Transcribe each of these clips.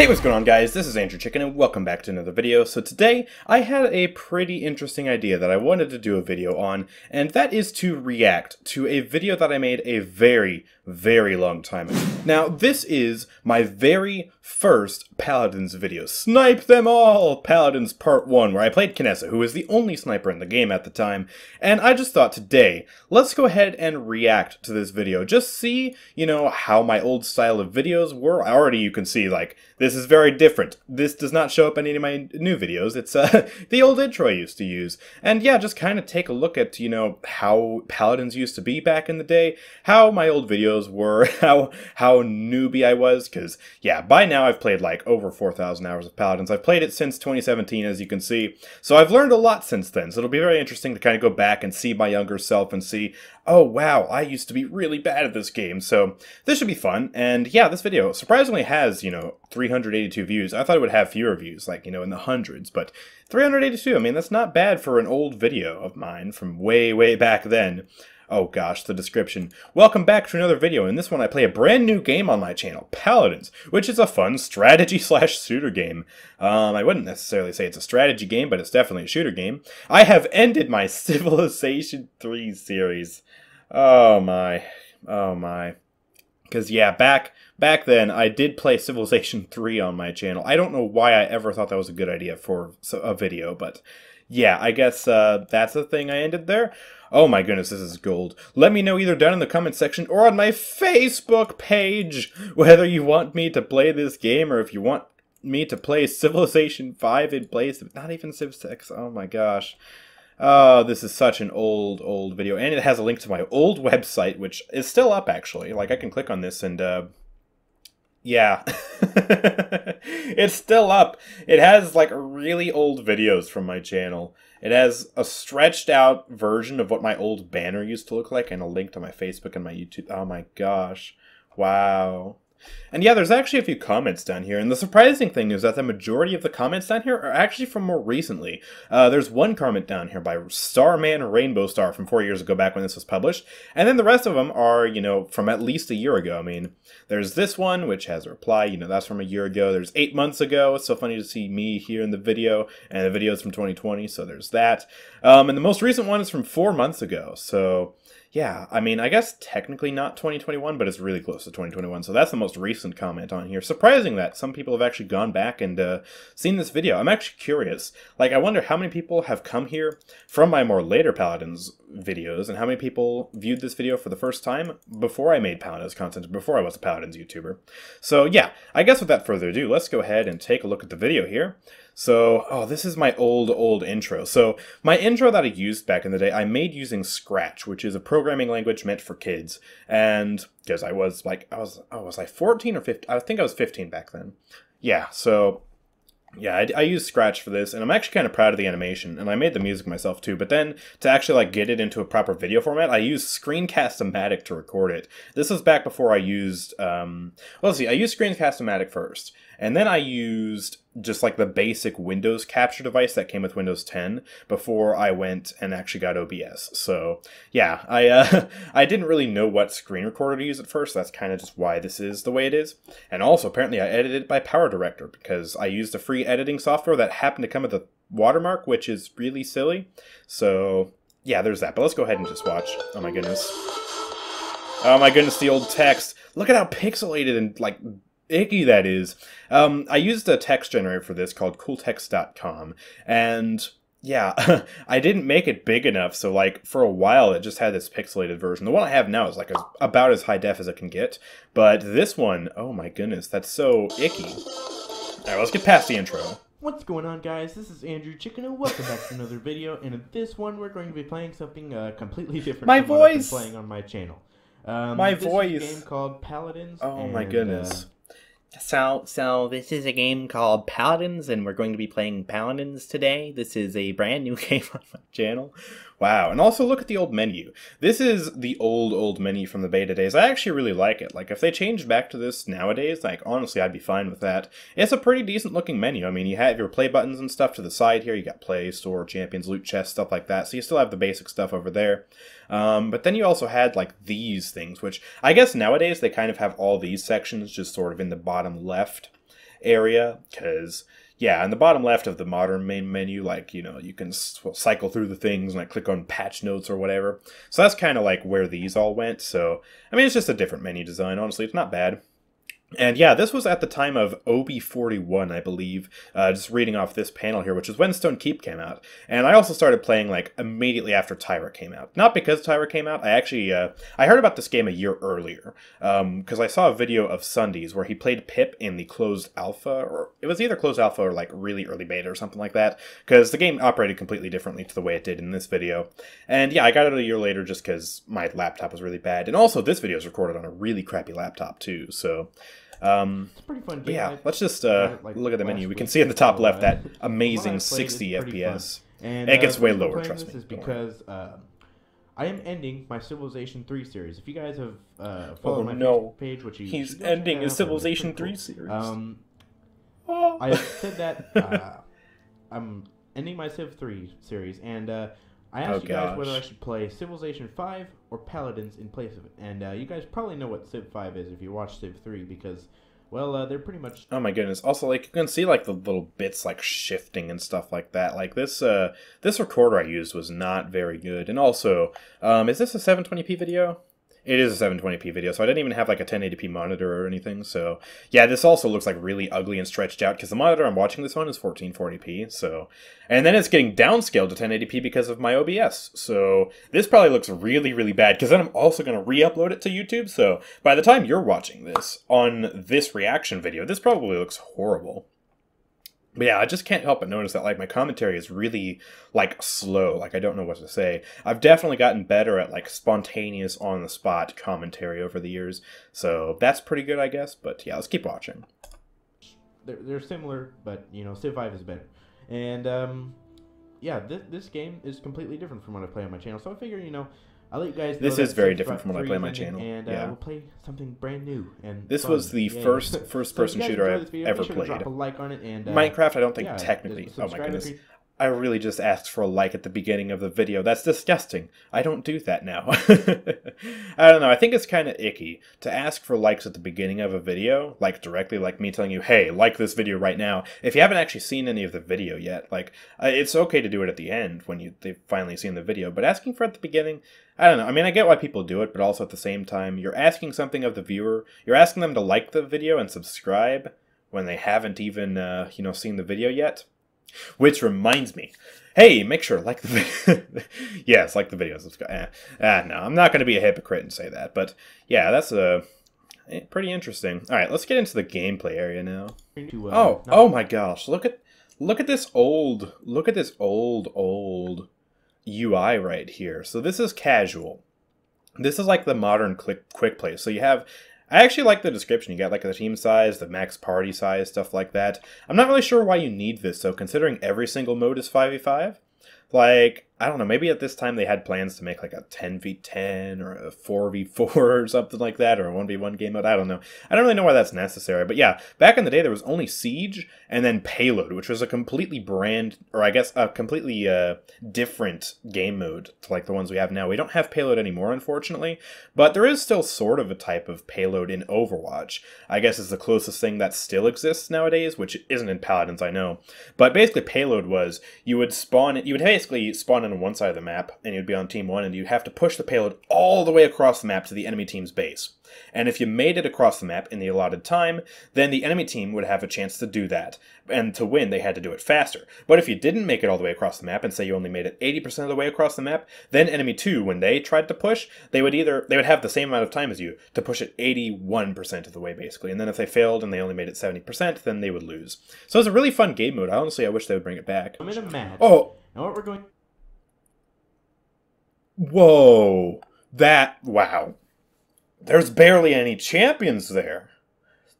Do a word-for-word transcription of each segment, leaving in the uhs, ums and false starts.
Hey, what's going on, guys? This is Andrew Chicken and welcome back to another video. So today I had a pretty interesting idea that I wanted to do a video on, and that is to react to a video that I made a very, very long time ago. Now, this is my very first Paladins video. Snipe them all! Paladins Part one, where I played Kinessa, who was the only sniper in the game at the time, and I just thought today, let's go ahead and react to this video. Just see, you know, how my old style of videos were. Already you can see, like, this is very different. This does not show up in any of my new videos. It's uh, the old intro I used to use. And yeah, just kind of take a look at, you know, how Paladins used to be back in the day, how my old videos were, how how newbie I was, because yeah, by now I've played like over four thousand hours of Paladins. I've played it since twenty seventeen, as you can see. So I've learned a lot since then. So it'll be very interesting to kind of go back and see my younger self and see, oh wow, I used to be really bad at this game. So this should be fun. And yeah, this video surprisingly has, you know, three hundred eighty-two views. I thought it would have fewer views, like, you know, in the hundreds, but three hundred eighty-two, I mean, that's not bad for an old video of mine from way, way back then. Oh gosh, the description. Welcome back to another video. In this one, I play a brand new game on my channel, Paladins, which is a fun strategy slash shooter game. Um, I wouldn't necessarily say it's a strategy game, but it's definitely a shooter game. I have ended my Civilization three series. Oh my, oh my. Because yeah, back back then I did play Civilization three on my channel. I don't know why I ever thought that was a good idea for a video, but yeah, I guess uh, that's the thing I ended there. Oh my goodness, this is gold. Let me know either down in the comment section or on my Facebook page whether you want me to play this game or if you want me to play Civilization five in place of, not even Civ six, oh my gosh. Oh, this is such an old, old video. And it has a link to my old website, which is still up, actually. Like, I can click on this and, uh... yeah. It's still up. It has, like, really old videos from my channel. It has a stretched-out version of what my old banner used to look like and a link to my Facebook and my YouTube. Oh, my gosh. Wow. And yeah, there's actually a few comments down here, and the surprising thing is that the majority of the comments down here are actually from more recently. Uh, there's one comment down here by Starman Rainbow Star from four years ago back when this was published, and then the rest of them are, you know, from at least a year ago. I mean, there's this one, which has a reply, you know, that's from a year ago. There's eight months ago. It's so funny to see me here in the video, and the video's from twenty twenty, so there's that. Um, and the most recent one is from four months ago, so... yeah, I mean, I guess technically not twenty twenty-one, but it's really close to twenty twenty-one, so that's the most recent comment on here. Surprising that some people have actually gone back and uh, seen this video. I'm actually curious. Like, I wonder how many people have come here from my more later Paladins videos, and how many people viewed this video for the first time before I made Paladins content, before I was a Paladins YouTuber. So, yeah, I guess without further ado, let's go ahead and take a look at the video here. So, oh, this is my old, old intro. So, my intro that I used back in the day, I made using Scratch, which is a programming language meant for kids. And, because I was like, I was, oh, was I fourteen or fifteen? I think I was fifteen back then. Yeah, so, yeah, I, I used Scratch for this, and I'm actually kind of proud of the animation, and I made the music myself too, but then to actually like get it into a proper video format, I used screencast-o-matic to record it. This was back before I used, um, well, let's see, I used screencast-o-matic first, and then I used just like the basic Windows capture device that came with Windows ten before I went and actually got O B S. So yeah, I uh, I didn't really know what screen recorder to use at first. That's kind of just why this is the way it is. And also apparently I edited it by PowerDirector because I used a free editing software that happened to come with a watermark, which is really silly. So yeah, there's that. But let's go ahead and just watch. Oh my goodness. Oh my goodness, the old text. Look at how pixelated and like... icky that is. Um, I used a text generator for this called cool text dot com, and yeah, I didn't make it big enough, so like for a while it just had this pixelated version. The one I have now is like a, about as high def as it can get, but this one, oh my goodness, that's so icky. Alright, let's get past the intro. What's going on, guys? This is Andrew Chicken and welcome back to another video, and in this one we're going to be playing something uh, completely different my from voice. What I've been playing on my channel. Um, my this voice! Is a game called Paladins. Oh and, my goodness. Uh, So, so this is a game called Paladins, and we're going to be playing Paladins today. This is a brand new game on my channel. Wow, and also look at the old menu. This is the old, old menu from the beta days. I actually really like it. Like, if they changed back to this nowadays, like, honestly, I'd be fine with that. It's a pretty decent-looking menu. I mean, you have your play buttons and stuff to the side here. You got play, store, champions, loot chest, stuff like that. So you still have the basic stuff over there. Um, but then you also had, like, these things, which I guess nowadays they kind of have all these sections just sort of in the bottom left. area, because yeah, in the bottom left of the modern main menu, like, you know, you can cycle through the things and like click on patch notes or whatever. So that's kind of like where these all went. So, I mean, it's just a different menu design. Honestly, it's not bad. And yeah, this was at the time of O B forty-one, I believe, uh, just reading off this panel here, which is when Stone Keep came out. And I also started playing, like, immediately after Tyra came out. Not because Tyra came out, I actually, uh, I heard about this game a year earlier, because um, I saw a video of Sundays where he played Pip in the closed alpha, or it was either closed alpha or, like, really early beta or something like that, because the game operated completely differently to the way it did in this video. And yeah, I got it a year later just because my laptop was really bad. And also, this video is recorded on a really crappy laptop, too, so... Um, it's pretty fun game. Yeah, let's just uh, like look at the menu. We can see at the top left that amazing sixty F P S. And, and it gets uh, way lower, trust me. This is because uh, I am ending my Civilization three series. If you guys have uh, followed oh, my no. page, which you he's ending his Civilization three series. Um, oh. I said that uh, I'm ending my Civ three series, and uh, I asked oh, you guys gosh. whether I should play Civilization five or Paladins in place of it. And uh, you guys probably know what Civ five is if you watch Civ three because, well, uh, they're pretty much... Oh my goodness. Also, like, you can see, like, the little bits, like, shifting and stuff like that. Like, this uh, this recorder I used was not very good. And also, um, is this a seven twenty P video? It is a seven twenty P video, so I didn't even have, like, a ten eighty P monitor or anything, so... Yeah, this also looks, like, really ugly and stretched out, because the monitor I'm watching this on is fourteen forty P, so... And then it's getting downscaled to ten eighty P because of my O B S, so... This probably looks really, really bad, because then I'm also going to re-upload it to YouTube, so... By the time you're watching this, on this reaction video, this probably looks horrible. But yeah, I just can't help but notice that, like, my commentary is really, like, slow. Like, I don't know what to say. I've definitely gotten better at, like, spontaneous, on-the-spot commentary over the years. So that's pretty good, I guess. But yeah, let's keep watching. They're, they're similar, but, you know, Civ five is better. And, um, yeah, th this game is completely different from what I play on my channel. So I figure, you know... I'll let you guys know this is very different from what I play on my channel. And uh, yeah. we'll play something brand new. And this fun. was the yeah. first first-person so shooter I've video, ever sure played. Drop a like on it and, uh, Minecraft, I don't think yeah, technically. Oh my goodness! I really just asked for a like at the beginning of the video. That's disgusting. I don't do that now. I don't know. I think it's kind of icky to ask for likes at the beginning of a video, like directly, like me telling you, "Hey, like this video right now." If you haven't actually seen any of the video yet, like it's okay to do it at the end when you they've finally seen the video. But asking for it at the beginning. I don't know. I mean, I get why people do it, but also at the same time, you're asking something of the viewer. You're asking them to like the video and subscribe when they haven't even, uh, you know, seen the video yet. Which reminds me, hey, make sure to like the video. Yes, like the video and subscribe. Eh. Ah, no, I'm not going to be a hypocrite and say that, but yeah, that's a uh, pretty interesting. All right, let's get into the gameplay area now. Oh, oh my gosh! Look at look at this old look at this old old. U I right here. So this is casual. This is like the modern click quick play. So you have, I actually like the description. You got like the team size, the max party size, stuff like that. I'm not really sure why you need this. So considering every single mode is five v five, like, I don't know, maybe at this time they had plans to make like a ten v ten or a four v four or something like that, or a one v one game mode. I don't know. I don't really know why that's necessary. But yeah, back in the day there was only Siege and then Payload, which was a completely brand, or I guess a completely uh, different game mode to like the ones we have now. We don't have Payload anymore, unfortunately, but there is still sort of a type of Payload in Overwatch. I guess is the closest thing that still exists nowadays, which isn't in Paladins, I know. But basically Payload was, you would spawn, you would basically spawn in on one side of the map, and you'd be on team one, and you'd have to push the payload all the way across the map to the enemy team's base. And if you made it across the map in the allotted time, then the enemy team would have a chance to do that. And to win, they had to do it faster. But if you didn't make it all the way across the map, and say you only made it eighty percent of the way across the map, then enemy two, when they tried to push, they would either they would have the same amount of time as you to push it eighty-one percent of the way, basically. And then if they failed and they only made it seventy percent, then they would lose. So it's a really fun game mode. Honestly, I wish they would bring it back. I'm in a match. Oh, now what we're going. Whoa, that, wow. There's barely any champions there.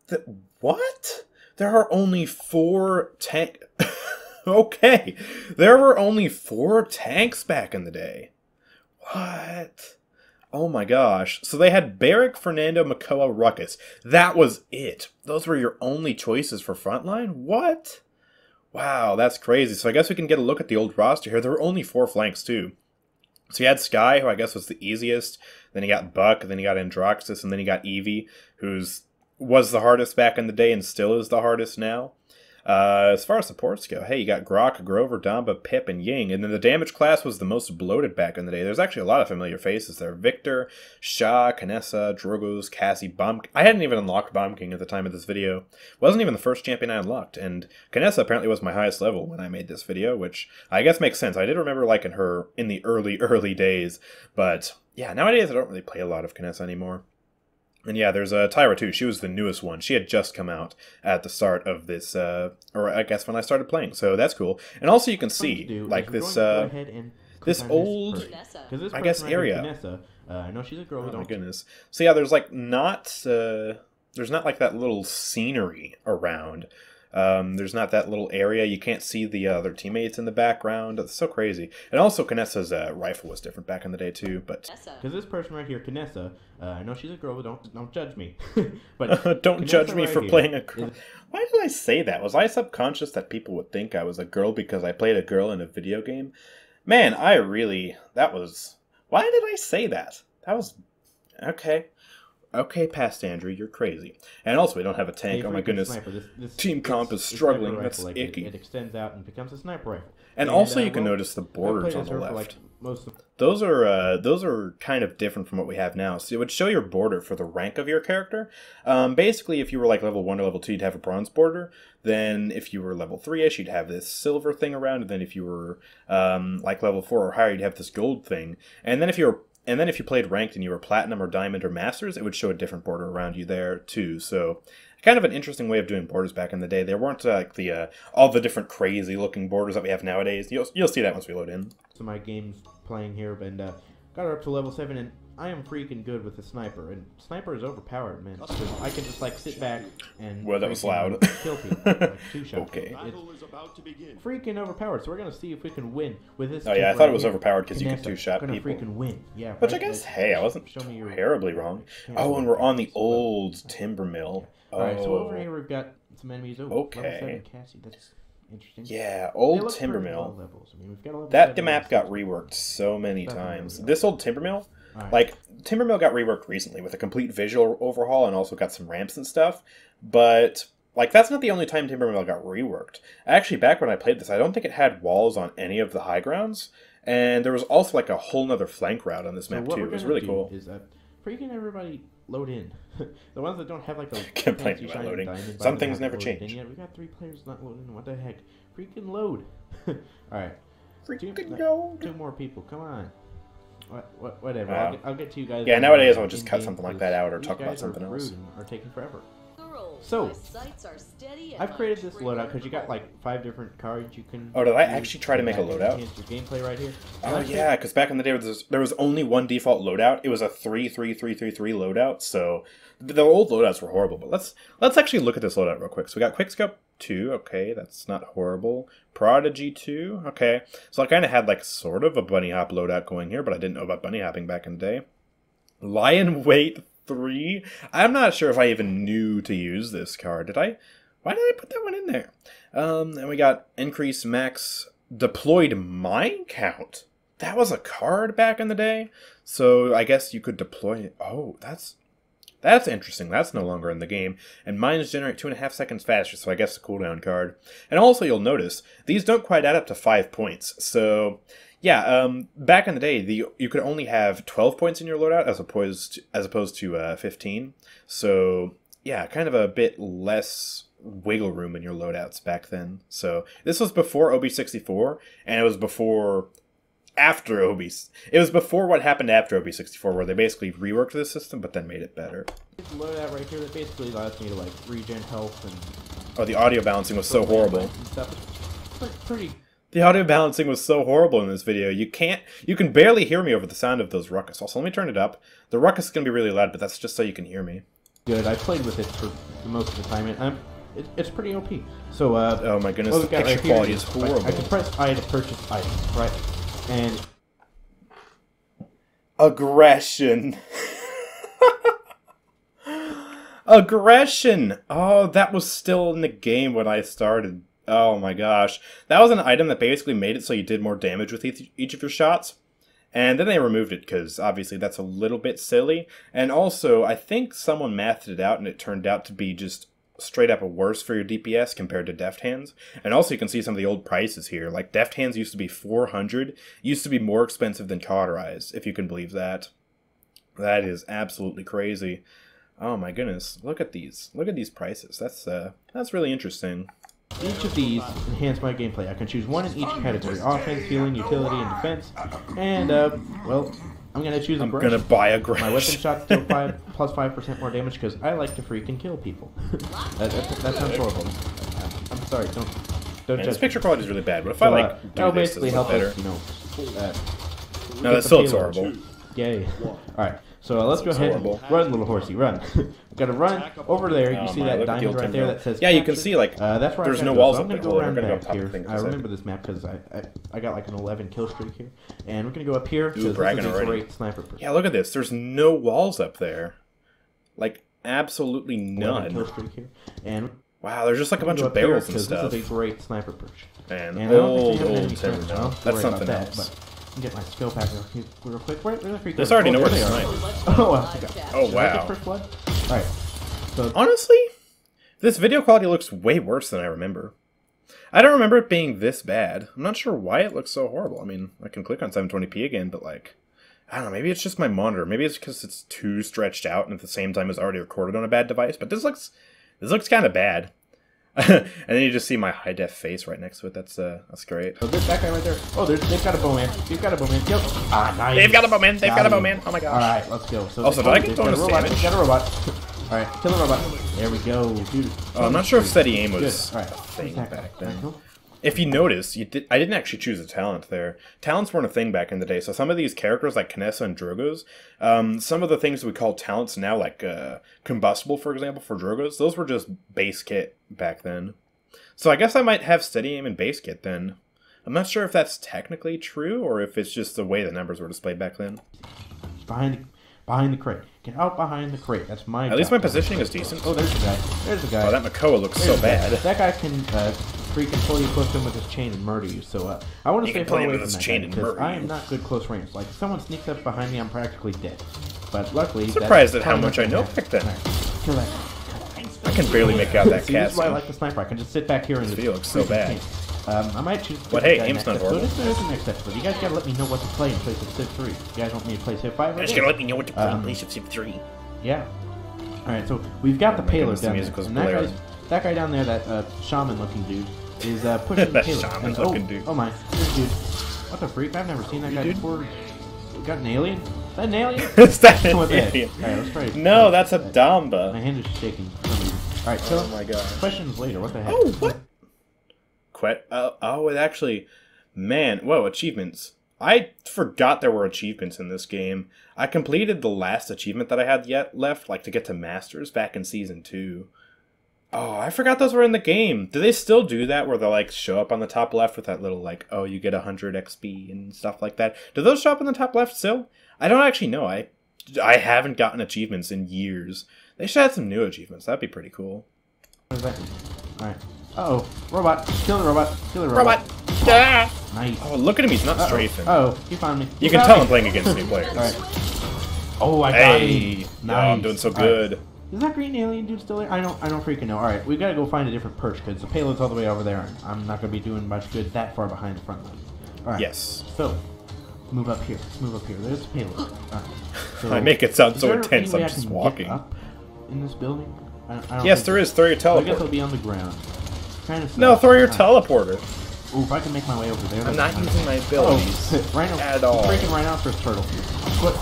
The, what? There are only four tank... Okay, there were only four tanks back in the day. What? Oh my gosh. So they had Barik, Fernando, Makoa, Ruckus. That was it. Those were your only choices for frontline? What? Wow, that's crazy. So I guess we can get a look at the old roster here. There were only four flanks too. So you had Sky, who I guess was the easiest, then you got Buck, then you got Androxus, and then you got Evie, who's was the hardest back in the day and still is the hardest now. Uh, as far as supports go, hey, you got Grok, Grover, Damba, Pip, and Ying. And then the damage class was the most bloated back in the day. There's actually a lot of familiar faces there. Victor, Sha, Kinessa, Drogoz, Cassie, Bomb... I hadn't even unlocked Bomb King at the time of this video. Wasn't even the first champion I unlocked. And Kinessa apparently was my highest level when I made this video, which I guess makes sense. I did remember liking her in the early, early days. But, yeah, nowadays I don't really play a lot of Kinessa anymore. And yeah, there's uh, Tyra too. She was the newest one. She had just come out at the start of this, uh, or I guess when I started playing. So that's cool. And also you can see like this, uh, this old, this I guess, area. Uh, I know she's a girl. Oh my goodness. So yeah, there's like not, uh, there's not like that little scenery around. Um, there's not that little area. You can't see the other teammates in the background. It's so crazy. And also, Kinessa's uh, rifle was different back in the day, too. But because this person right here, Kinessa, uh, I know she's a girl, but don't, don't judge me. But don't Kinessa judge me right for playing a girl. Is... Why did I say that? Was I subconscious that people would think I was a girl because I played a girl in a video game? Man, I really... That was... Why did I say that? That was... Okay. Okay, past Andrew, you're crazy. And also, we don't have a tank. Oh my goodness! This, this, Team comp is struggling. That's like, icky. It, it extends out and becomes a sniper rifle. And, and also, uh, you can well, notice the borders on the left. Like most of those are uh, those are kind of different from what we have now. So it would show your border for the rank of your character. Um, basically, if you were like level one or level two, you'd have a bronze border. Then, if you were level three-ish, you'd have this silver thing around. And then, if you were um, like level four or higher, you'd have this gold thing. And then, if you were And then if you played ranked and you were platinum or diamond or masters, it would show a different border around you there too. So kind of an interesting way of doing borders back in the day. There weren't uh, like the uh, all the different crazy looking borders that we have nowadays. You'll you'll see that once we load in. So my game's playing here, and uh, got her up to level seven, and I am freaking good with the sniper. And sniper is overpowered, man. So I can just like sit back and well, that was loud. Kill people. Like, two shots. Okay. It's freaking overpowered. So we're gonna see if we can win with this. Oh yeah, I thought right it was here. Overpowered because you could two shot people. Freaking win. Yeah. Which right? I guess, like, hey, I wasn't show me your terribly wrong. Oh, and we're on the old timber mill. Yeah. All oh. right. So over here we've got some enemies. Over. Okay. Level seven Cassie. That's interesting. Yeah, old timber mill. I mean, we've got that map got reworked so many times. This old timber mill. Right. Like, Timber Mill got reworked recently with a complete visual overhaul and also got some ramps and stuff, but, like, that's not the only time Timber Mill got reworked. Actually, back when I played this, I don't think it had walls on any of the high grounds, and there was also, like, a whole nother flank route on this so map, too. It was really cool. Is that freaking everybody load in. The ones that don't have, like, a... Can't play about loading. Some things never change. Yet. We got three players not loading. What the heck? Freaking load. All right. Freaking two, load. Two more people. Come on. What, what, whatever. Wow. I'll, get, I'll get to you guys. Yeah, nowadays I'll just cut something like that out or talk about something else. Are taking forever. So, I've created this loadout because you got like five different cards you can. Oh, did I actually try to make a loadout? Gameplay right here. Oh yeah, because back in the day there was only one default loadout. It was a three three three three three loadout. So the old loadouts were horrible. But let's let's actually look at this loadout real quick. So we got Quickscope two. Okay, that's not horrible. Prodigy two. Okay, so I kind of had like sort of a bunny hop loadout going here, but I didn't know about bunny hopping back in the day. Lion Weight three. I'm not sure if I even knew to use this card. Did I? Why did I put that one in there? Um, and we got increase max deployed mine count. That was a card back in the day. So I guess you could deploy it. Oh, that's that's interesting. That's no longer in the game. And mines generate two and a half seconds faster. So I guess a cooldown card. And also you'll notice these don't quite add up to five points. So. Yeah, um, back in the day, the you could only have twelve points in your loadout as opposed to, as opposed to uh, fifteen. So yeah, kind of a bit less wiggle room in your loadouts back then. So this was before O B sixty-four, and it was before after O B. It was before what happened after O B sixty-four, where they basically reworked the system, but then made it better. This loadout right here that basically allows me to like regen health and. Oh, the audio balancing was so horrible. Pretty. The audio balancing was so horrible in this video. You can't, you can barely hear me over the sound of those ruckus. Also, let me turn it up. The ruckus is going to be really loud, but that's just so you can hear me. Good. I played with it for the most of the time, and I'm, it, it's pretty O P. So, uh... oh my goodness, the picture right quality is horrible. I, I can press I to purchase items, right? And... aggression. Aggression! Oh, that was still in the game when I started. Oh my gosh. That was an item that basically made it so you did more damage with each, each of your shots. And then they removed it because obviously that's a little bit silly. And also, I think someone mathed it out and it turned out to be just straight up a worse for your D P S compared to Deft Hands. And also you can see some of the old prices here. Like Deft Hands used to be four hundred dollars, used to be more expensive than Cauterize, if you can believe that. That is absolutely crazy. Oh my goodness, look at these. Look at these prices. That's uh that's really interesting. Each of these enhance my gameplay. I can choose one in each category: offense, healing, utility, and defense. And uh well, I'm gonna choose a Grush. I'm gonna buy a Grush. My weapon shot's still five plus five percent more damage because I like to freaking kill people. that, that, that sounds horrible. I'm sorry. Don't don't Man, judge. This picture quality is really bad. But if so, I like, uh, do I'll this, basically help better. Us, you know. Uh, no, that still looks horrible. Yay! All right. So uh, let's go ahead horrible. and run, little horsey, run. We've got to run over there. You oh, see my, that diamond right there that says yeah, capture. You can see, like, uh, that's where there's no go. walls so up I'm going to go around back go here. I remember this map because I, I I got like an eleven kill streak here. And we're going to go up here because this is a great sniper person. Yeah, look at this. There's no walls up there. Like, absolutely none. Kill streak here. And wow, there's just like a bunch of barrels and stuff. This is a great sniper perch. Man, and old, old Timber Mill. That's something else. Get my skill back real, real quick. Where, where the this already know where they are. Oh wow! Oh wow! All right. So honestly, this video quality looks way worse than I remember. I don't remember it being this bad. I'm not sure why it looks so horrible. I mean, I can click on seven twenty p again, but like, I don't know. Maybe it's just my monitor. Maybe it's because it's too stretched out and at the same time is already recorded on a bad device. But this looks, this looks kind of bad. And then you just see my high def face right next to it. That's uh, that's great. Oh, there's that guy right there. Oh, they've got a bowman. They've got a bowman. Yep. Ah, nice. They've got a bowman. They've nice. got a bowman. Oh my gosh. All right, let's go. So also, did I get bonus damage? They've got a robot. All right, kill the robot. There we go, dude. Oh, I'm not sure if steady aim was right. a thing back then. If you notice, you did, I didn't actually choose a talent there. Talents weren't a thing back in the day, so some of these characters, like Kinessa and Drogoz, um, some of the things that we call talents now, like uh, Combustible, for example, for Drogoz, those were just base kit back then. So I guess I might have steady aim and base kit then. I'm not sure if that's technically true, or if it's just the way the numbers were displayed back then. Behind, behind the crate. Get out behind the crate. That's my At job. least my positioning is decent. Oh, there's a guy. There's a guy. Oh, that Makoa looks there's so bad. Guy. That guy can... Uh, freaking pull you close in with his chain and murder you. So uh, I want to stay far away from that chain because I am not good close range. Like if someone sneaks up behind me, I'm practically dead. But luckily, I'm surprised at how much I know back then. I can barely make out that cast. That's why I like the sniper. I can just sit back here and this video looks so bad. Um, I might choose. But hey, aim's not horrible. So this is the next episode. You guys gotta let me know what to play in place of Civ three. You guys want me to play Civ five? You guys gotta let me know what to play in place of Civ three. Yeah. All right. So we've got the payload down there. That guy down there, that uh, shaman-looking dude, is uh, pushing the payload. Shaman and, oh, dude. oh my, this dude. What the freak? I've never seen that guy dude? before. Got an alien? Is that an alien? Is that an alien? All right, let's try it. No, that's a Damba. My hand is shaking. Alright, so, oh my God. Questions later, what the heck? Oh, what? Quit. Uh, oh, it actually, man, whoa, achievements. I forgot there were achievements in this game. I completed the last achievement that I had yet left, like to get to Masters back in Season two. Oh, I forgot those were in the game. Do they still do that where they like show up on the top left with that little like, oh, you get one hundred X P and stuff like that? Do those show up on the top left still? I don't actually know. I I haven't gotten achievements in years. They should have some new achievements. That'd be pretty cool. Alright. Uh-oh. Robot. Kill the robot. Kill the robot. Robot. Ah! Nice. Oh, look at him. He's not uh-oh. strafing. Uh-oh. He found me. You he can tell me. I'm playing against new players. Right. Oh, I got hey. him. Nice. Oh, I'm doing so good. Right. Is that green alien dude still there? I don't, I don't freaking know. All right, we gotta go find a different perch because the payload's all the way over there. And I'm not gonna be doing much good that far behind the front line. All right. Yes. So, move up here. Move up here. There's the payload. All right. So, I make it sound so intense. I'm just walking. Up in this building. I don't, I don't yes, there is. Throw your teleporter. So I guess it'll be on the ground. Kind of no, throw your right. teleporter. Ooh, if I can make my way over there. I'm not using my abilities oh, rhino, at all. Freaking rhinoceros turtle. What?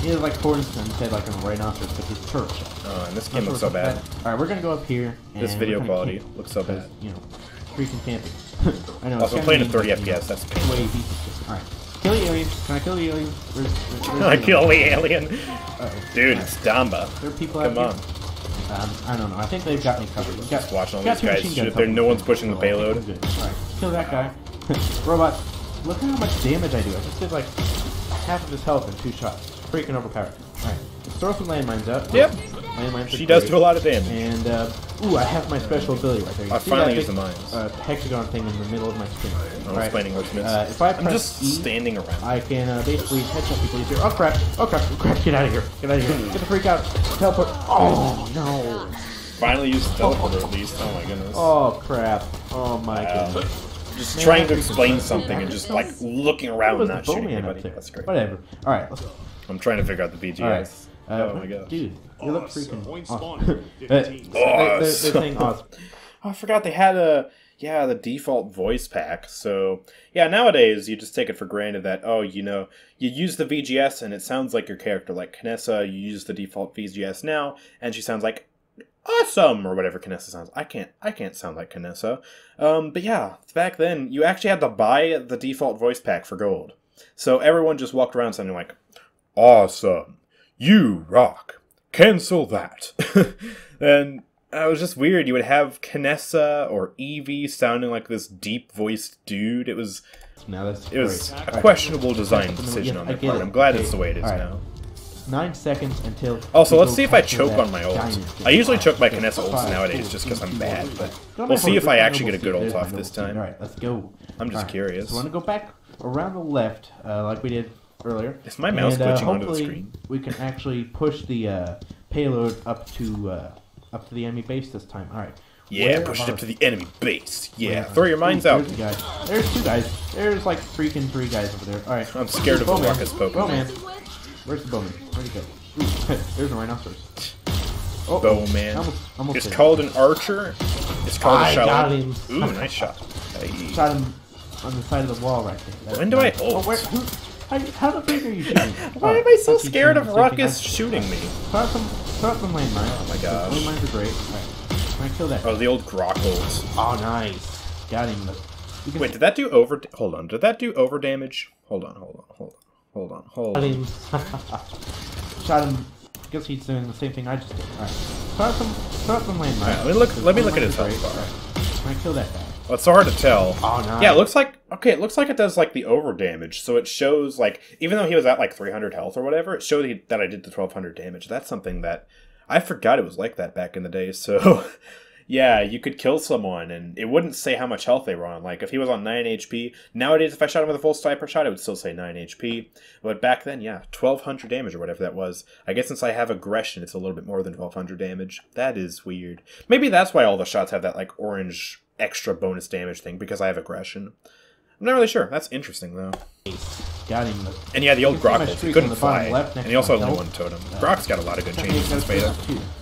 He has like horns instead, like a rhinoceros, but his church. Oh, and this game looks so bad. bad. All right, we're gonna go up here. And this video quality looks so bad. You know, freaking camping. I know. Also playing at thirty F P S. That's painful. All right, kill the alien. Can I kill the alien? Where's, where's, where's I kill the alien. Uh-oh. Dude, right. It's Damba. There are people out Come on. Here. Um, I don't know. I think they've got me covered. Got, Just watching all these guys shoot. There, no one's pushing the payload. All right, kill that guy. Robot, look at how much damage I do. I just did like half of his health in two shots. Freaking overpowered. Alright, let's throw some landmines out. Yep. Landmines she does do a lot of damage. And uh, Ooh, I have my special ability right there. You I finally used the mines. Uh, hexagon thing in the middle of my screen. I'm right. explaining what's missing. Uh, if I I'm just e, standing around. I can uh, basically headshot people easier. Oh crap! Oh crap! Oh crap! Get out of here! Get out of here! Get the freak out! Teleport! Oh no! Finally used teleporter oh. at least. Oh my goodness! Oh crap! Oh my wow. goodness! Just Man, trying to explain something and just like looking around and not shooting anybody. That's great. Whatever. All right. Let's go. I'm trying to figure out the B G S. Right. Uh, oh my god, dude! You look freaking awesome. awesome. awesome. awesome. Oh, I forgot they had a yeah the default voice pack. So yeah, nowadays you just take it for granted that oh you know you use the V G S and it sounds like your character, like Kinessa. You use the default V G S now and she sounds like awesome or whatever Kinessa sounds. I can't I can't sound like Kinessa. Um, but yeah, back then you actually had to buy the default voice pack for gold. So everyone just walked around sounding like awesome. You rock. Cancel that. And it was just weird. You would have Kinessa or Eevee sounding like this deep-voiced dude. It was now that's it great. was a All questionable right. design decision yes, on their part. It. I'm glad okay. it's the way it is right. now. Nine seconds until. Also, let's see if I choke on my ults. I usually choke my Kinessa ults nowadays just because I'm bad, but we'll see if I actually get a good ult off this time. All right, let's go. I'm just curious. So I want to go back around the left, uh, like we did earlier. Is my mouse and, uh, glitching onto the screen? We can actually push the uh, payload up to uh, up to the enemy base this time. All right. Yeah, Where push it up to the enemy base. Yeah, throw your mines Ooh, out. There's, the guy. there's two guys. There's like freaking three guys over there. All right. I'm scared of the Ruckus Pokemon. Where's the bowman? Where'd he go? Ooh, there's a rhinoceros. Oh, bowman. Almost, almost it's there. called an archer. It's called I a shot. Ooh, nice shot. Hey. Shot him on the side of the wall right there. That when do I ult? Oh, where, who, I, how the fuck are you shooting? Why oh, am I so scared of Ruckus shooting me? Throw out some landmines. Oh my gosh. Landmines are great. Alright. Can I kill that? Oh, the old Grok holds. Oh, nice. Got him. Can... Wait, did that do over... Hold on. Did that do over damage? Hold on, hold on, hold on. Hold on, hold on. Shot him. Shot him. Guess he's doing the same thing I just did. Alright. Throw out some, throw out some landmines. Alright, let me look, let me look at his health bar. Can I kill that guy? Well, it's so hard to tell. Oh, nice. Yeah, it looks like okay. It looks like it does like the over damage, so it shows like even though he was at like three hundred health or whatever, it showed he, that I did the twelve hundred damage. That's something that I forgot it was like that back in the day. So yeah, you could kill someone and it wouldn't say how much health they were on. Like if he was on nine H P nowadays, if I shot him with a full sniper shot, it would still say nine H P. But back then, yeah, twelve hundred damage or whatever that was. I guess since I have aggression, it's a little bit more than twelve hundred damage. That is weird. Maybe that's why all the shots have that like orange extra bonus damage thing, because I have aggression. I'm not really sure. That's interesting though. Got him. And yeah, the old Grok, he couldn't fly, and he also had no one totem. Uh, Grok's got a lot of good changes in this beta.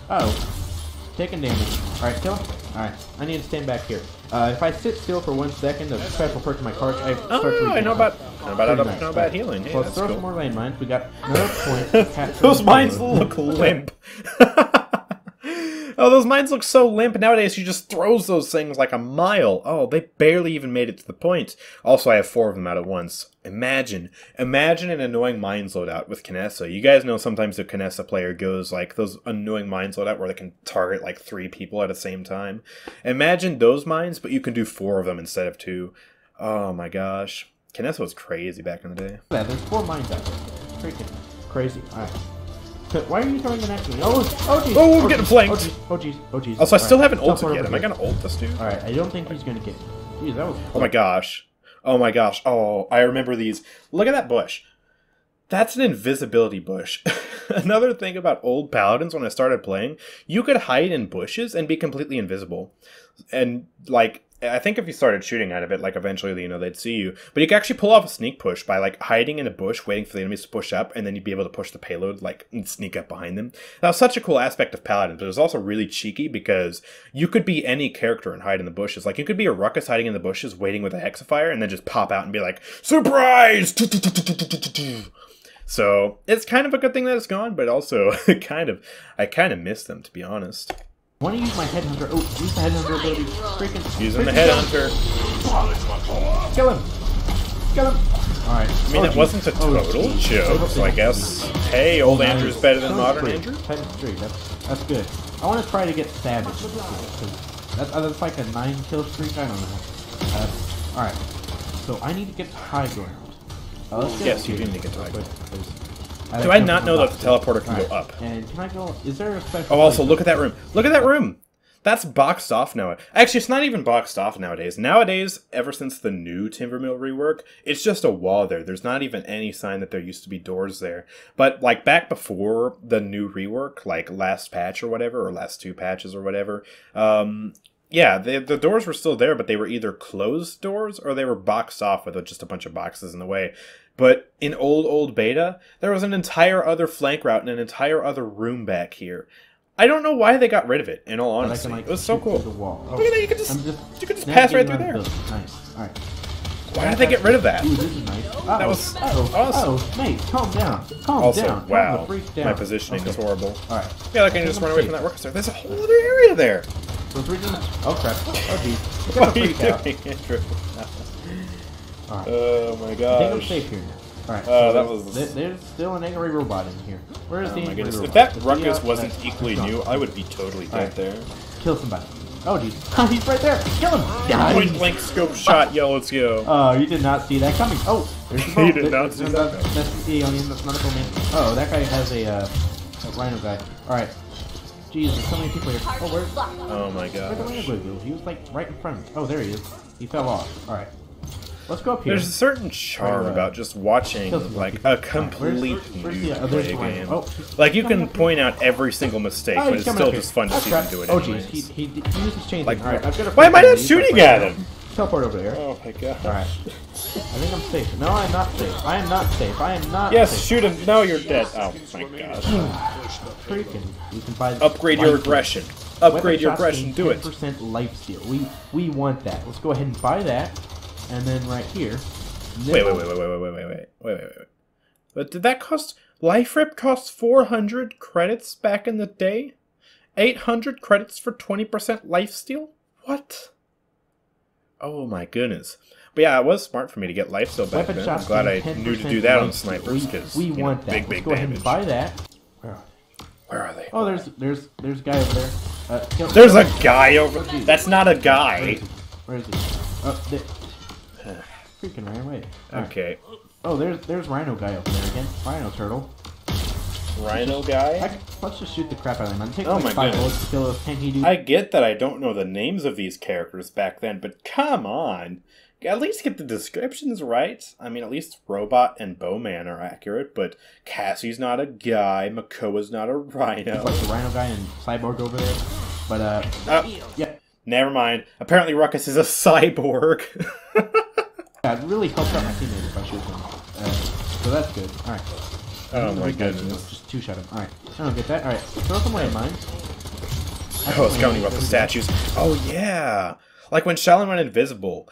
Uh oh, taking damage. All right, kill him. All right, I need to stand back here. Uh, if I sit still for one second, a special perk to my card. I start oh, to I know about, know about, know about, know about healing. Yeah, so let's throw cool. some more landmines. We got another point. Those mines look limp. Oh, those mines look so limp. Nowadays, she just throws those things like a mile. Oh, they barely even made it to the point. Also, I have four of them out at once. Imagine. Imagine an annoying mines loadout with Kinessa. You guys know sometimes the Kinessa player goes like those annoying mines loadout where they can target like three people at the same time. Imagine those mines, but you can do four of them instead of two. Oh my gosh. Kinessa was crazy back in the day. Yeah, there's four mines out there. Freaking crazy. All right. Why are you throwing an action? Oh, oh, geez. Oh, I'm oh, getting flanked. Geez. Oh, jeez. Oh, jeez. Oh, also, I still haven't ulted yet. Am I going to ult this dude? All right. I don't think he's going to get it. Jeez, that was cool. Oh, my gosh. Oh, my gosh. Oh, I remember these. Look at that bush. That's an invisibility bush. Another thing about old Paladins when I started playing, you could hide in bushes and be completely invisible. And, like... I think if you started shooting out of it, like, eventually, you know, they'd see you. But you could actually pull off a sneak push by, like, hiding in a bush, waiting for the enemies to push up, and then you'd be able to push the payload, like, and sneak up behind them. That was such a cool aspect of Paladins, but it was also really cheeky because you could be any character and hide in the bushes. Like, you could be a Ruckus hiding in the bushes, waiting with a Hexafire, and then just pop out and be like, surprise! So, it's kind of a good thing that it's gone, but also, kind of, I kind of miss them, to be honest. I want to use my headhunter. Oh, use the headhunter ability. Freaking. Using the headhunter. Oh, kill him. Kill him. Alright. I mean, oh, it geez. wasn't a total oh, joke, so I guess. Hey, old nice. Andrew's better than modern three. Andrew. Titan three. That's, that's good. I want to try to get Savage. That's, that's like a nine kill streak. I don't know. Uh, Alright. So I need to get to high ground. Uh, let's yes, you do need to get to high ground. I Do I not know that the teleporter can right. go up? And can I go? Is there a special? Oh, also look at that room! Look at that room! That's boxed off now. Actually, it's not even boxed off nowadays. Nowadays, ever since the new Timber Mill rework, it's just a wall there. There's not even any sign that there used to be doors there. But, like, back before the new rework, like last patch or whatever, or last two patches or whatever, um... yeah, the, the doors were still there, but they were either closed doors or they were boxed off with just a bunch of boxes in the way. But in old, old beta, there was an entire other flank route and an entire other room back here. I don't know why they got rid of it, in all honesty. Like, it was so cool. Oh, look at that, you could just, just, you could just pass right through there. Nice. All right. Why did they get rid of that? Ooh, this is nice. Uh-oh. That was uh-oh. awesome. Uh-oh. Mate, calm down. Calm also, down. Calm wow, down. My positioning okay. is horrible. All right. Yeah, like I can just run away from that Ruckus there. There's a whole other area there. So three just... Oh crap! Oh geez. What are you doing, Andrew? All right. Oh my gosh. I think I'm safe here. All right. Oh, so that was. There, there's still an angry robot in here. Where is oh the angry robot? If that Ruckus wasn't that's equally that's new, I would be totally dead right. there. Kill somebody. Oh geez. He's right there. Kill him. Die. Point blank scope shot. Yo, let's go. Oh, you did not see that coming. Oh, there's the boat. You did not see that. That's the alien. That's not a cool man. Oh, that guy has a uh, a rhino guy. All right. Jeez, there's so many people here. Oh, where's... Oh my god. He was like right in front of me. Oh, there he is. He fell off. Alright. Let's go up here. There's a certain charm right, uh, about just watching like a complete right, where's, where's new the, uh, play game. Oh, like you can point out every single mistake, oh, but it's still just fun to see him do it. Oh jeez, he, he, he uses chains. Like, right, why am I not shooting at him? Teleport over there. Oh my god. Alright. I think I'm safe. No, I'm not safe. I am not safe. I am not yes, safe. Yes, shoot him. No, you're dead. Oh my god. Freaking. You can buy upgrade your aggression. Upgrade your aggression. Do it. ten percent lifesteal. We, we want that. Let's go ahead and buy that. And then right here. Wait, wait, wait, wait, wait, wait, wait, wait, wait, wait, wait, wait. But did that cost... Life Rip cost four hundred credits back in the day? eight hundred credits for twenty percent lifesteal? What? Oh my goodness. But yeah, it was smart for me to get lifesteal back then. I'm glad I knew to do that on snipers, because we, we you want know, that. Big, big Let's go damage. Ahead and buy that. Where are they? Where are they? Oh, there's there's there's a guy over there. Uh, kill there's him. a guy over there. Oh, that's not a guy. Where is he? Where is he? Oh, there. Freaking ran away. Right. Okay. Oh, there's there's Rhino guy over there again. Rhino turtle. Rhino guy? I, let's just shoot the crap out of him. I'm taking oh like five bullets to kill him. I get that I don't know the names of these characters back then, but come on. At least get the descriptions right. I mean, at least Robot and Bowman are accurate, but Cassie's not a guy, Makoa's not a rhino. There's like the Rhino guy and Cyborg over there. But, uh... uh yeah. Never mind. Apparently Ruckus is a cyborg. Yeah, it really helps out my teammate if I shoot him. Uh, so that's good. Alright. Oh my goodness. Just two shot him. Alright. I don't get that. Alright. Throw some away mine. Oh, it's counting about the statues. Oh yeah! Like when Sha Lin went invisible,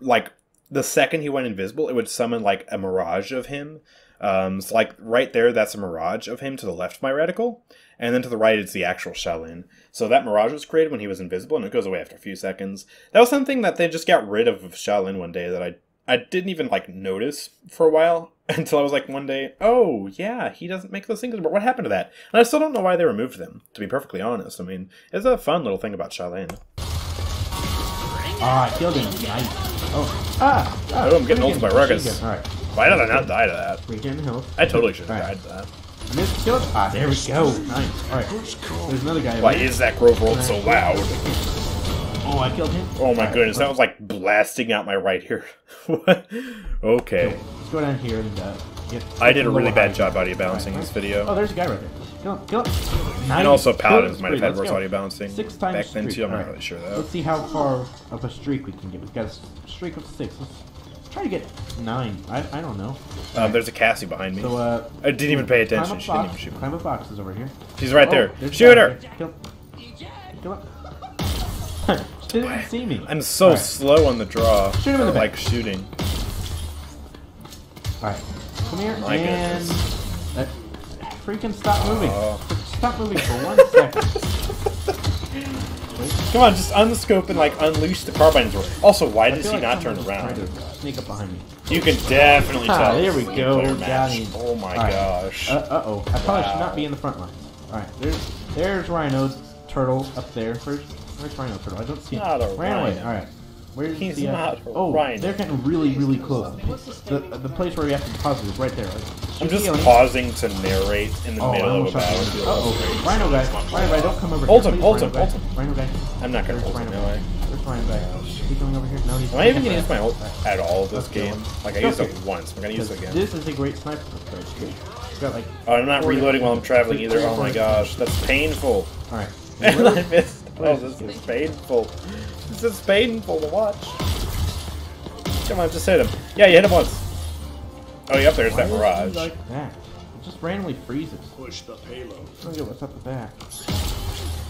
like the second he went invisible, it would summon like a mirage of him. Um, so like right there, that's a mirage of him to the left of my reticle. And then to the right, it's the actual Sha Lin. So that mirage was created when he was invisible, and it goes away after a few seconds. That was something that they just got rid of Sha Lin one day that I... I didn't even, like, notice for a while until I was like one day, oh, yeah, he doesn't make those things anymore. What happened to that? And I still don't know why they removed them, to be perfectly honest. I mean, it's a fun little thing about Sha Lin. Ah, I killed him. Nice. Oh, ah, ah, oh, I'm getting ulted by Ruckus. All right. Why did I not die to that? Freaking I totally should have right. died to that. Missed kill. Ah, there we go. Nice. All right. There's another guy. Why is that Grove rolled so loud? Oh, I killed him. Oh my right, goodness, that was like blasting out my right ear. What? Okay. Cool. Let's go down here and uh, get... I did a really bad job audio balancing right, this right. video. Oh, there's a guy right there. Kill him, kill him. And also Paladins might have had worse audio balancing six times back then too, I'm not right. really sure though. Let's see how far of a streak we can get. We've got a streak of six. Let's try to get nine. I, I don't know. Um, right. There's a Cassie behind me. So, uh, I didn't even pay attention. She didn't even shoot me. Climb up boxes over here. She's right oh, there. Shoot her! There. Kill him. Kill him. She didn't see me. I'm so right. slow on the draw. Shoot him in the back. Like shooting. Alright. Come here My and... Uh, freaking stop moving. Oh. Stop moving for one second. Come on, just unscope and like unleash the carbines. Also, why I does he like not turn around? To sneak up behind me. You can definitely tell. Ah, there we go. Oh my right. gosh. Uh, uh oh. I probably wow. should not be in the front line. Alright, there's, there's Rhino's turtle up there first. Where's Rhino Turtle? I don't see him. Not a Ran away. Alright. Where's He's the, uh... not a Oh, Rhino. They're getting really, really close. The, the place where we have to deposit is right there. Right? I'm just pausing to narrate in the oh, middle of a battle. Uh-oh. Rhino guy. Rhino guy, don't come over here. Ult him, ult him, ult him. Rhino guy. I'm not going to ult him, am I? There's Rhino guy. Is he going over here? No, he's... Am I even going to use my ult at all this Let's game? Like, I used it once. I'm going to use it again. This is a great sniper approach, too. Got like oh, I'm not reloading while I'm traveling either. Oh my gosh, that's painful. All right. And I missed. Oh, this is painful. This is painful to watch. Come on, just hit him. Yeah, you hit him once. Oh, yeah, there's that mirage. Like that? It just randomly freezes. Push the payload. Oh, yeah, what's up with that?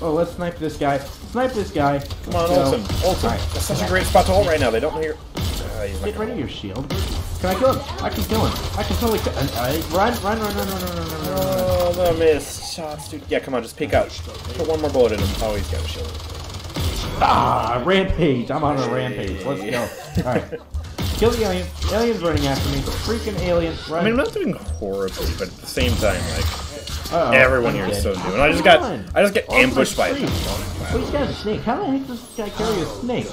Oh, let's snipe this guy. Snipe this guy. Come on, ult him. Ult him. That's such a great spot to ult right now. They don't know you're... Get rid of your shield. Can I kill him? I can kill him. I can totally kill him. Run, run, run, run, run, run, run, run. Oh, the missed shots, dude. Yeah, come on, just peek out. Put one more bullet in him. Oh, he's got a shield. Ah, rampage. I'm on a rampage. Let's go. All right. Kill the alien. Alien's running after me. Freaking alien. Run. I mean, I'm not doing horribly, but at the same time, like, uh-oh, everyone here is so new. And I just got, I just got ambushed by a well, he's got a snake. How the heck does this guy carry a snake?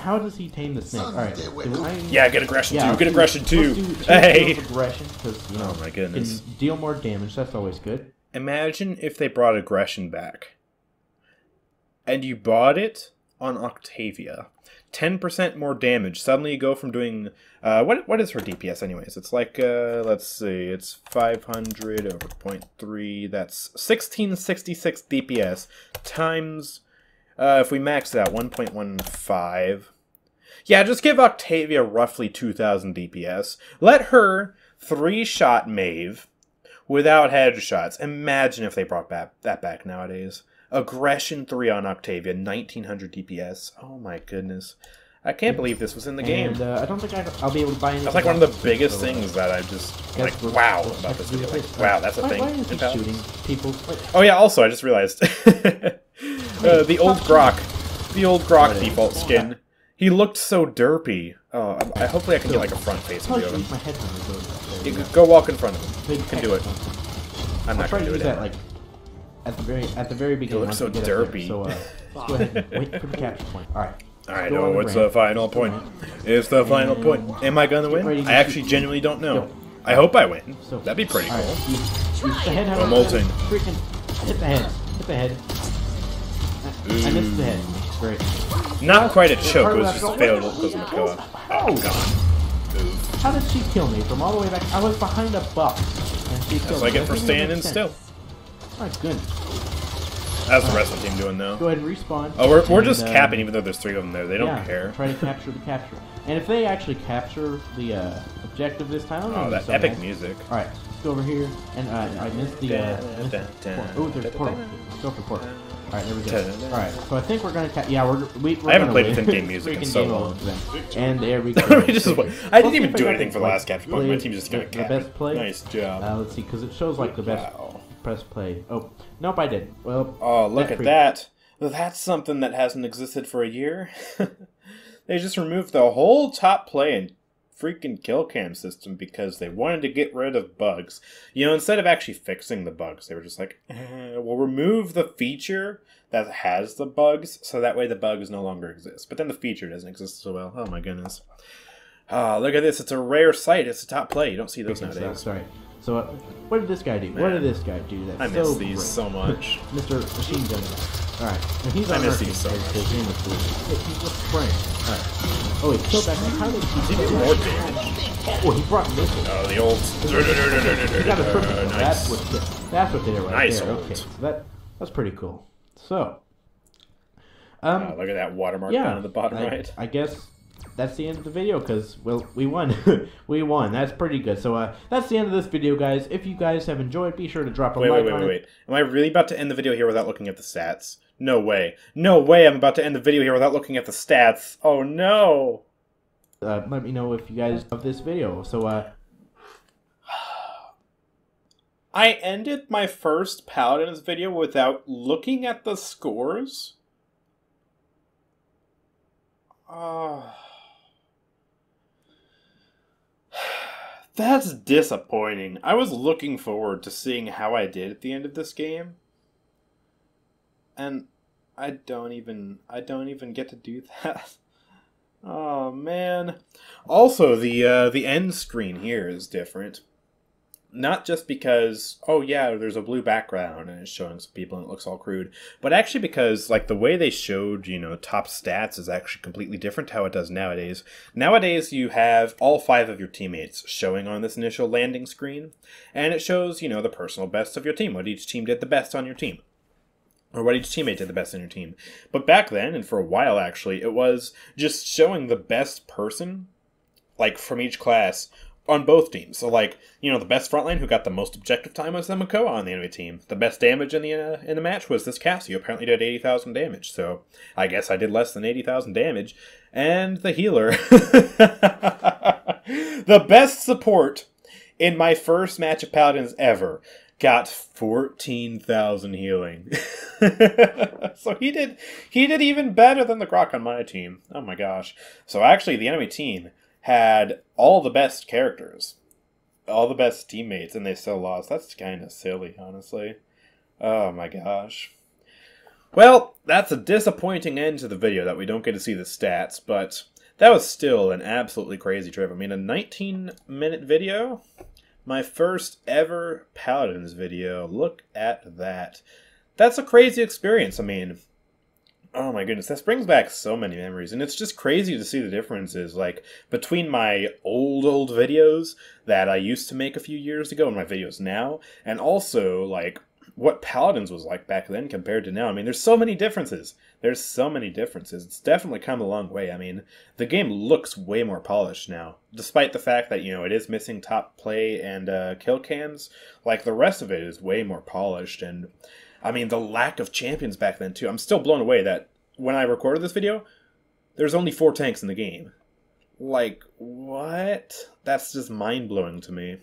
How does he tame the snake? All right. I... Yeah, get aggression yeah, too. Get aggression too. Do, hey. Aggression, you know, oh my goodness. Can deal more damage. That's always good. Imagine if they brought aggression back, and you bought it on Octavia. Ten percent more damage. Suddenly, you go from doing uh, what? What is her D P S, anyways? It's like uh, let's see. It's five hundred over point three. That's sixteen sixty-six D P S times. Uh, if we max that, one point one five. Yeah, just give Octavia roughly two thousand D P S. Let her three-shot Maeve without headshots. Imagine if they brought that, that back nowadays. Aggression three on Octavia, nineteen hundred D P S. Oh my goodness. I can't believe this was in the game. And, uh, I don't think I'll be able to buy anything. That's like one of the biggest things that I just... Like, wow, about this video. Like, wow, that's a thing. Why is he shooting people? Oh yeah, also, I just realized... Uh, the old Grok, the old Grok default skin. He looked so derpy. Oh, I, I, hopefully I can get like a front face video of him. You go walk in front of him. You can do it. I'm not gonna do it anymore. At the very, at the very beginning. He looks so derpy. So, uh, let's go ahead and wait for the capture point. All right. I know what's the final point. It's the final point. Am I gonna win? I actually genuinely don't know. I hope I win. That'd be pretty cool. I'm molting. Freaking hit the head. Hit the head. Ooh. I missed the head. Great. Not quite a choke, it was just a failed because of Makoa. Oh, God. How did she kill me from all the way back? I was behind a buck. And she killed me. That's like it for standing still. My goodness. That's the rest of the team doing now. Go ahead and respawn. Oh, we're, we're just and, uh, capping even though there's three of them there. They don't yeah, care. Try to capture the capture. And if they actually capture the uh, objective this time, I'm oh, that so epic nice. music. Alright, let's go over here. And uh, I missed the. Uh, missed the oh, there's a portal. Let's go for portal. Alright, there we go. Alright, so I think we're gonna ca yeah, we're, we, we're I haven't played with in-game music in so long. And there we go. we just, I didn't even do anything for the last capture point. My team's just gonna cap it. Nice job. Uh, let's see, because it shows like the best wow. press play. Oh, nope, I did. Well, oh, look at that. That's something that hasn't existed for a year. They just removed the whole top play and freaking kill cam system because they wanted to get rid of bugs. You know, instead of actually fixing the bugs, they were just like, eh, we'll remove the feature that has the bugs, so that way the bugs no longer exist. But then the feature doesn't exist so well. Oh my goodness. Ah, oh, look at this. It's a rare sight. It's a top play. You don't see those nowadays. So, sorry. So, uh, what did this guy do? Man, what did this guy do? That's I miss so these great. so much. Mister Machine Gun. Alright. He's I miss these so much. He's just spraying. Alright. Oh, he killed that guy. How did he do more damage? Oh, he brought missiles. Oh, the old... He got a perfect one. That's what they, that's what they did right nice there. Old. Okay, so that, that's pretty cool. So... Um, uh, look at that watermark yeah, down at the bottom I, right. I guess... That's the end of the video because, well, we won. we won. That's pretty good. So uh, that's the end of this video, guys. If you guys have enjoyed, be sure to drop a wait, like wait, wait, on wait, wait. it. Am I really about to end the video here without looking at the stats? No way. No way I'm about to end the video here without looking at the stats. Oh, no. Uh, let me know if you guys love this video. So, uh... I ended my first Paladins video without looking at the scores? Oh... That's disappointing. I was looking forward to seeing how I did at the end of this game. And I don't even I don't even get to do that. Oh man. Also, the uh, the end screen here is different. Not just because, oh yeah, there's a blue background and it's showing some people and it looks all crude, but actually because, like, the way they showed, you know, top stats is actually completely different to how it does nowadays. Nowadays, you have all five of your teammates showing on this initial landing screen, and it shows, you know, the personal best of your team, what each team did the best on your team. Or what each teammate did the best on your team. But back then, and for a while actually, it was just showing the best person, like, from each class, on both teams. So, like, you know, the best frontline who got the most objective time was the Makoa on the enemy team. The best damage in the uh, in the match was this Cassie, who apparently did eighty thousand damage. So, I guess I did less than eighty thousand damage. And the healer. The best support in my first match of Paladins ever got fourteen thousand healing. So he did, he did even better than the Grok on my team. Oh my gosh. So, actually, the enemy team had all the best characters, all the best teammates, and they still lost. That's kind of silly, honestly. Oh my gosh. Well, that's a disappointing end to the video that we don't get to see the stats, but that was still an absolutely crazy trip. I mean, a nineteen minute video? My first ever Paladins video. Look at that. That's a crazy experience. I mean, oh my goodness, this brings back so many memories, and it's just crazy to see the differences, like, between my old, old videos that I used to make a few years ago and my videos now, and also, like, what Paladins was like back then compared to now. I mean, there's so many differences. There's so many differences. It's definitely come a long way. I mean, the game looks way more polished now, despite the fact that, you know, it is missing top play and uh, kill cams. Like, the rest of it is way more polished, and I mean, the lack of champions back then, too. I'm still blown away that when I recorded this video, there's only four tanks in the game. Like, what? That's just mind-blowing to me.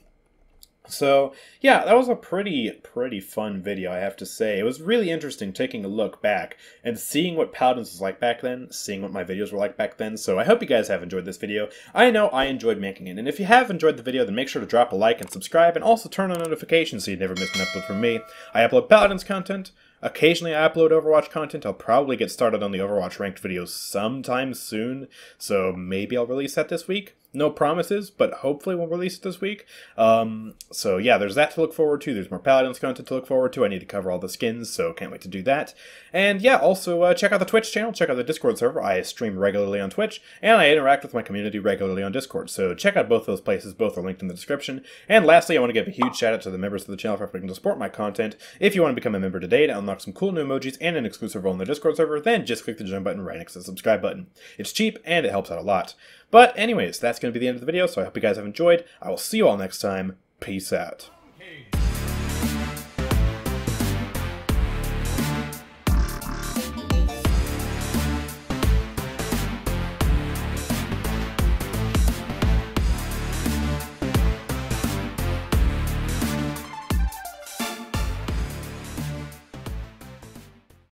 So, yeah, that was a pretty, pretty fun video, I have to say. It was really interesting taking a look back and seeing what Paladins was like back then, seeing what my videos were like back then. So I hope you guys have enjoyed this video. I know I enjoyed making it, and if you have enjoyed the video, then make sure to drop a like and subscribe, and also turn on notifications so you never miss an upload from me. I upload Paladins content. Occasionally I upload Overwatch content. I'll probably get started on the Overwatch ranked videos sometime soon, so maybe I'll release that this week. No promises, but hopefully we'll release it this week. Um, so yeah, there's that to look forward to. There's more Paladins content to look forward to. I need to cover all the skins, so can't wait to do that. And yeah, also uh, check out the Twitch channel, check out the Discord server. I stream regularly on Twitch, and I interact with my community regularly on Discord. So check out both those places. Both are linked in the description. And lastly, I want to give a huge shout out to the members of the channel for helping to support my content. If you want to become a member today to unlock some cool new emojis and an exclusive role in the Discord server, then just click the join button right next to the subscribe button. It's cheap, and it helps out a lot. But anyways, that's going to be the end of the video, so I hope you guys have enjoyed. I will see you all next time. Peace out.